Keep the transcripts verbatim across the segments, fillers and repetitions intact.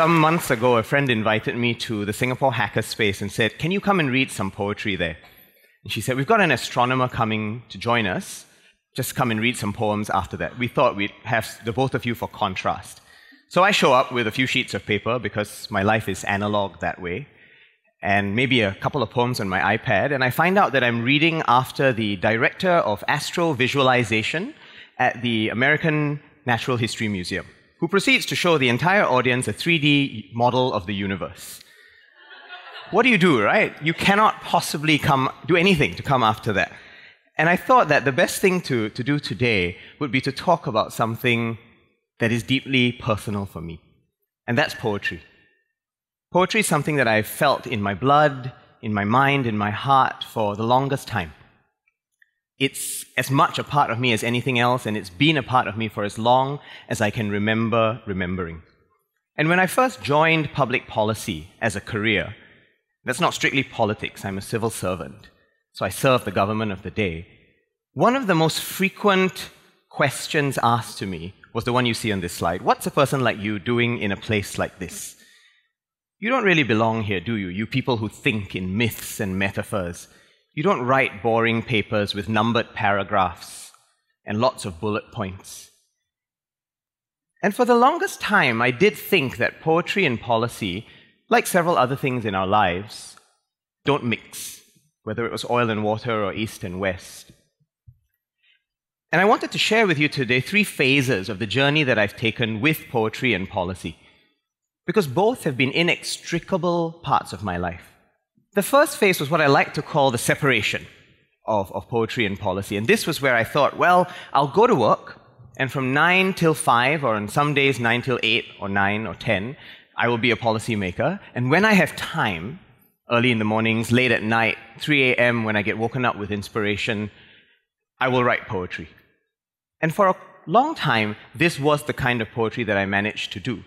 Some months ago, a friend invited me to the Singapore Hacker Space and said, "Can you come and read some poetry there?" And she said, "We've got an astronomer coming to join us. Just come and read some poems after that. We thought we'd have the both of you for contrast." So I show up with a few sheets of paper because my life is analog that way, and maybe a couple of poems on my iPad, and I find out that I'm reading after the director of astral visualization at the American Natural History Museum, who proceeds to show the entire audience a three D model of the universe. What do you do, right? You cannot possibly come, do anything to come after that. And I thought that the best thing to, to do today would be to talk about something that is deeply personal for me, and that's poetry. Poetry is something that I've felt in my blood, in my mind, in my heart for the longest time. It's as much a part of me as anything else, and it's been a part of me for as long as I can remember remembering. And when I first joined public policy as a career, that's not strictly politics, I'm a civil servant, so I serve the government of the day, one of the most frequent questions asked to me was the one you see on this slide. What's a person like you doing in a place like this? You don't really belong here, do you? You people who think in myths and metaphors. You don't write boring papers with numbered paragraphs and lots of bullet points. And for the longest time, I did think that poetry and policy, like several other things in our lives, don't mix, whether it was oil and water or east and west. And I wanted to share with you today three phases of the journey that I've taken with poetry and policy, because both have been inextricable parts of my life. The first phase was what I like to call the separation of, of poetry and policy, and this was where I thought, well, I'll go to work, and from nine till five, or on some days nine till eight, or nine or ten, I will be a policymaker, and when I have time, early in the mornings, late at night, three A M, when I get woken up with inspiration, I will write poetry. And for a long time, this was the kind of poetry that I managed to do.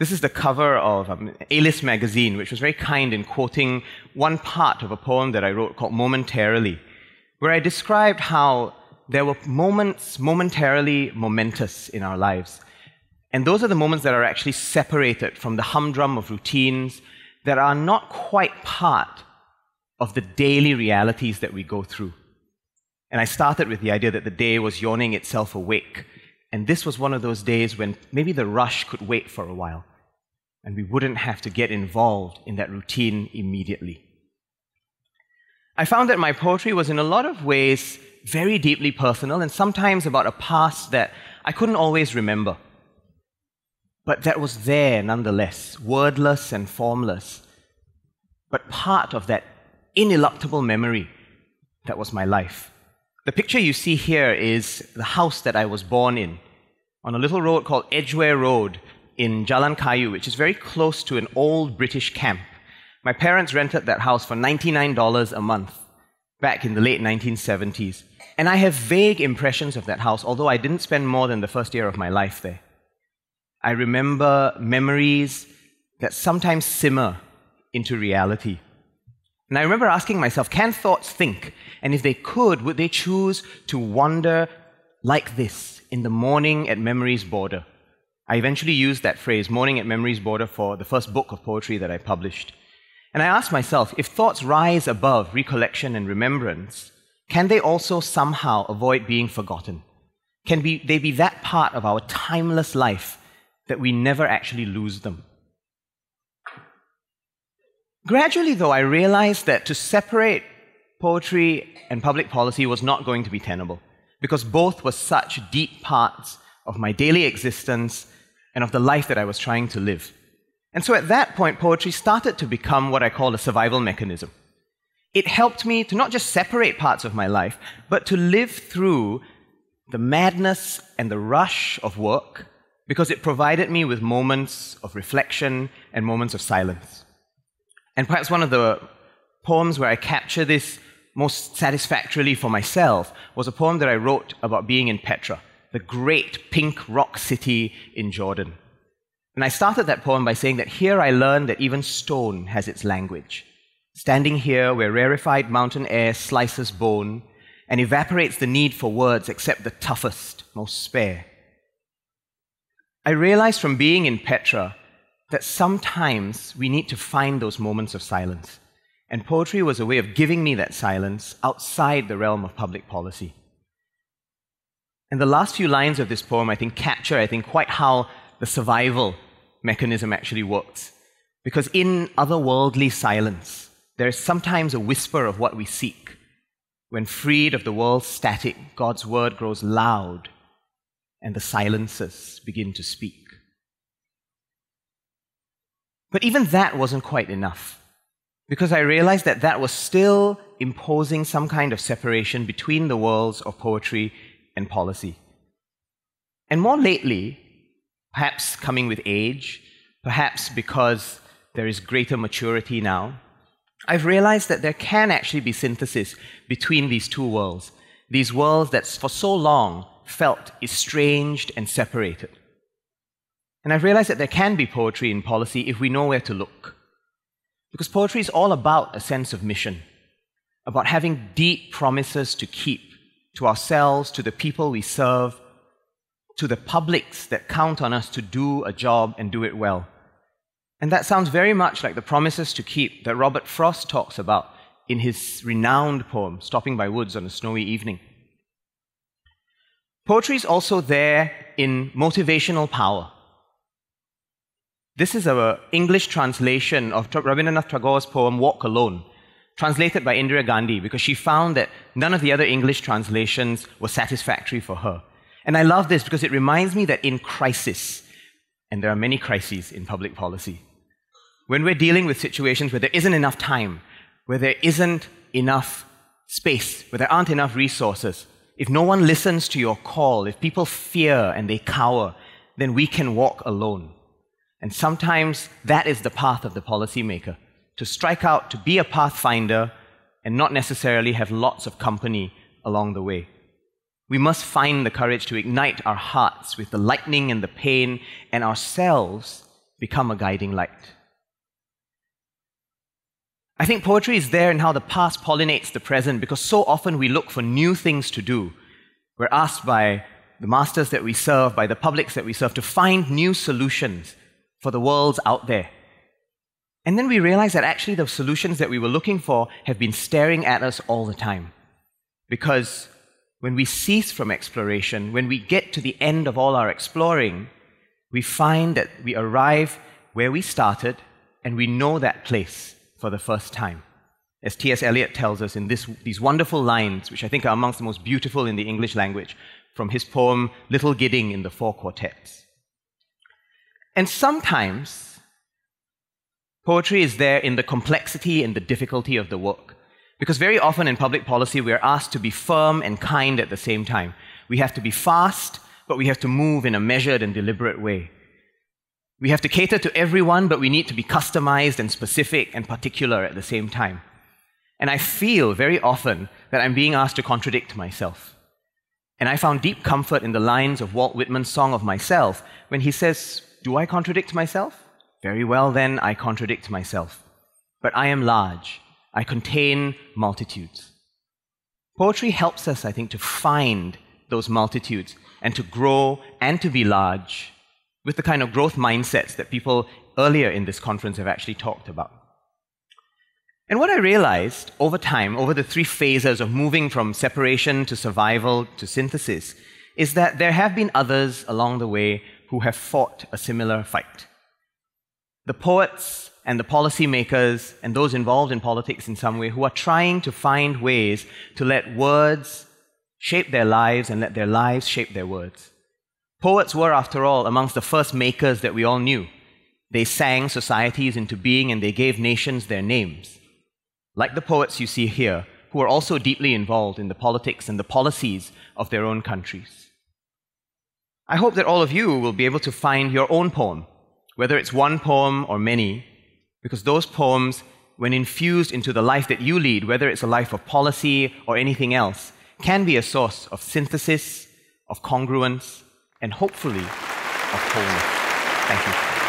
This is the cover of um, A-List magazine, which was very kind in quoting one part of a poem that I wrote called Momentarily, where I described how there were moments momentarily momentous in our lives. And those are the moments that are actually separated from the humdrum of routines that are not quite part of the daily realities that we go through. And I started with the idea that the day was yawning itself awake. And this was one of those days when maybe the rush could wait for a while, and we wouldn't have to get involved in that routine immediately. I found that my poetry was in a lot of ways very deeply personal, and sometimes about a past that I couldn't always remember, but that was there nonetheless, wordless and formless, but part of that ineluctable memory that was my life. The picture you see here is the house that I was born in, on a little road called Edgware Road in Jalan Kayu, which is very close to an old British camp. My parents rented that house for ninety-nine dollars a month back in the late nineteen seventies, and I have vague impressions of that house, although I didn't spend more than the first year of my life there. I remember memories that sometimes simmer into reality. And I remember asking myself, can thoughts think? And if they could, would they choose to wander like this in the morning at memory's border? I eventually used that phrase, morning at memory's border, for the first book of poetry that I published. And I asked myself, if thoughts rise above recollection and remembrance, can they also somehow avoid being forgotten? Can be, they be that part of our timeless life that we never actually lose them? Gradually, though, I realized that to separate poetry and public policy was not going to be tenable, because both were such deep parts of my daily existence and of the life that I was trying to live. And so at that point, poetry started to become what I call a survival mechanism. It helped me to not just separate parts of my life, but to live through the madness and the rush of work, because it provided me with moments of reflection and moments of silence. And perhaps one of the poems where I capture this most satisfactorily for myself was a poem that I wrote about being in Petra, the great pink rock city in Jordan. And I started that poem by saying that here I learned that even stone has its language. Standing here where rarefied mountain air slices bone and evaporates the need for words except the toughest, most spare. I realized from being in Petra that sometimes we need to find those moments of silence. And poetry was a way of giving me that silence outside the realm of public policy. And the last few lines of this poem, I think, capture, I think, quite how the survival mechanism actually works. Because in otherworldly silence, there is sometimes a whisper of what we seek. When freed of the world's static, God's word grows loud, and the silences begin to speak. But even that wasn't quite enough, because I realized that that was still imposing some kind of separation between the worlds of poetry and policy. And more lately, perhaps coming with age, perhaps because there is greater maturity now, I've realized that there can actually be synthesis between these two worlds, these worlds that for so long felt estranged and separated. And I've realized that there can be poetry in policy if we know where to look. Because poetry is all about a sense of mission, about having deep promises to keep to ourselves, to the people we serve, to the publics that count on us to do a job and do it well. And that sounds very much like the promises to keep that Robert Frost talks about in his renowned poem, Stopping by Woods on a Snowy Evening. Poetry is also there in motivational power. This is an English translation of Rabindranath Tagore's poem, Walk Alone, translated by Indira Gandhi, because she found that none of the other English translations were satisfactory for her. And I love this because it reminds me that in crisis, and there are many crises in public policy, when we're dealing with situations where there isn't enough time, where there isn't enough space, where there aren't enough resources, if no one listens to your call, if people fear and they cower, then we can walk alone. And sometimes that is the path of the policymaker, to strike out, to be a pathfinder, and not necessarily have lots of company along the way. We must find the courage to ignite our hearts with the lightning and the pain, and ourselves become a guiding light. I think poetry is there in how the past pollinates the present, because so often we look for new things to do. We're asked by the masters that we serve, by the publics that we serve, to find new solutions for the worlds out there. And then we realize that actually the solutions that we were looking for have been staring at us all the time. Because when we cease from exploration, when we get to the end of all our exploring, we find that we arrive where we started and we know that place for the first time. As T S Eliot tells us in this, these wonderful lines, which I think are amongst the most beautiful in the English language, from his poem, Little Gidding in the Four Quartets. And sometimes, poetry is there in the complexity and the difficulty of the work. Because very often in public policy, we are asked to be firm and kind at the same time. We have to be fast, but we have to move in a measured and deliberate way. We have to cater to everyone, but we need to be customized and specific and particular at the same time. And I feel very often that I'm being asked to contradict myself. And I found deep comfort in the lines of Walt Whitman's Song of Myself when he says, "Do I contradict myself? Very well, then, I contradict myself. But I am large. I contain multitudes." Poetry helps us, I think, to find those multitudes and to grow and to be large with the kind of growth mindsets that people earlier in this conference have actually talked about. And what I realized over time, over the three phases of moving from separation to survival to synthesis, is that there have been others along the way who have fought a similar fight. The poets and the policymakers and those involved in politics in some way who are trying to find ways to let words shape their lives and let their lives shape their words. Poets were, after all, amongst the first makers that we all knew. They sang societies into being and they gave nations their names. Like the poets you see here, who are also deeply involved in the politics and the policies of their own countries. I hope that all of you will be able to find your own poem, whether it's one poem or many, because those poems, when infused into the life that you lead, whether it's a life of policy or anything else, can be a source of synthesis, of congruence, and hopefully of wholeness. Thank you.